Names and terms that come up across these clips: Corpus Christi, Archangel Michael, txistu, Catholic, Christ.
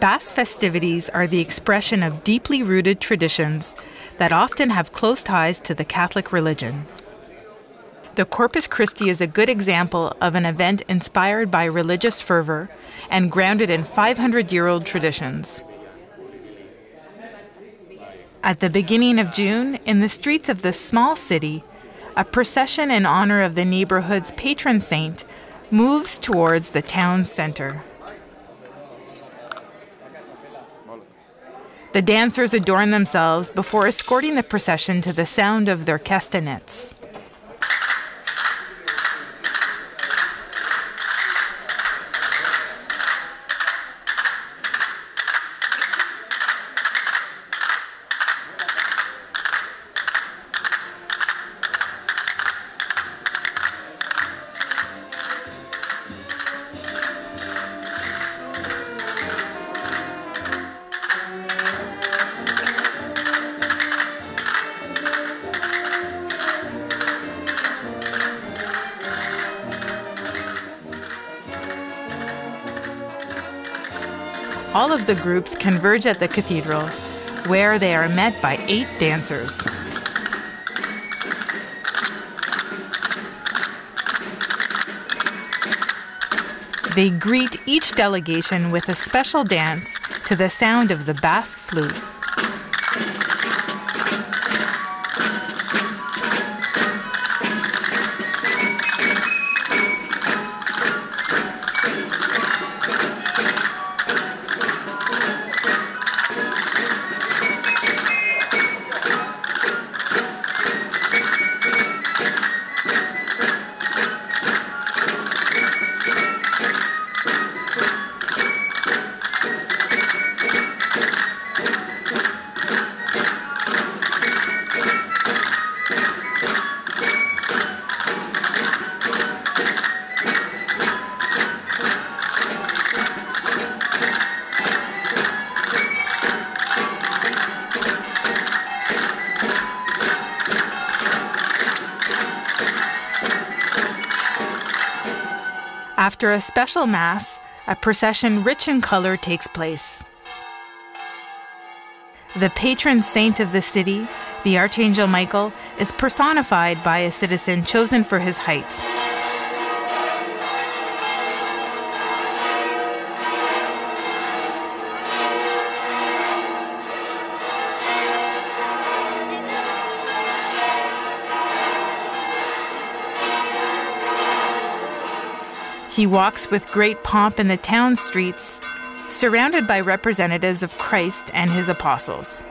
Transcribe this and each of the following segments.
Bass festivities are the expression of deeply rooted traditions that often have close ties to the Catholic religion. The Corpus Christi is a good example of an event inspired by religious fervor and grounded in 500-year-old traditions. At the beginning of June, in the streets of this small city, a procession in honor of the neighborhood's patron saint moves towards the town center. The dancers adorn themselves before escorting the procession to the sound of their castanets. All of the groups converge at the cathedral, where they are met by 8 dancers. They greet each delegation with a special dance to the sound of the Basque flute. After a special mass, a procession rich in color takes place. The patron saint of the city, the Archangel Michael, is personified by a citizen chosen for his height. He walks with great pomp in the town streets, surrounded by representatives of Christ and his apostles.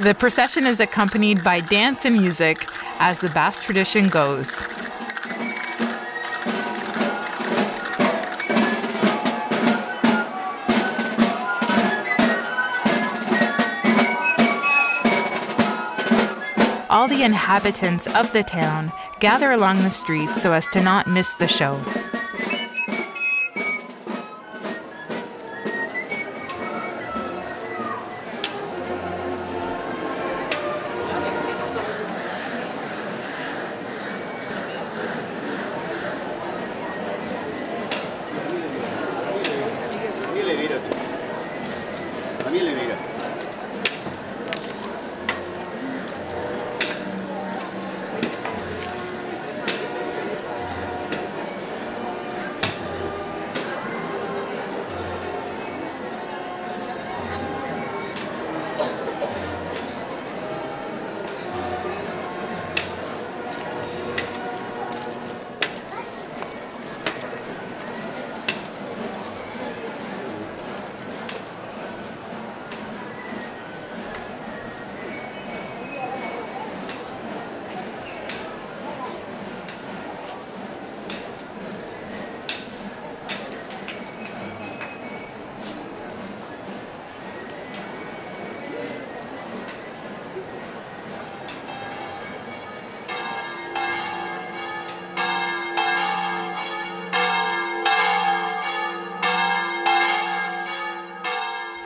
The procession is accompanied by dance and music as the Basque tradition goes. All the inhabitants of the town gather along the streets so as to not miss the show.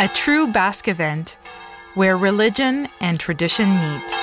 a true Basque event where religion and tradition meet.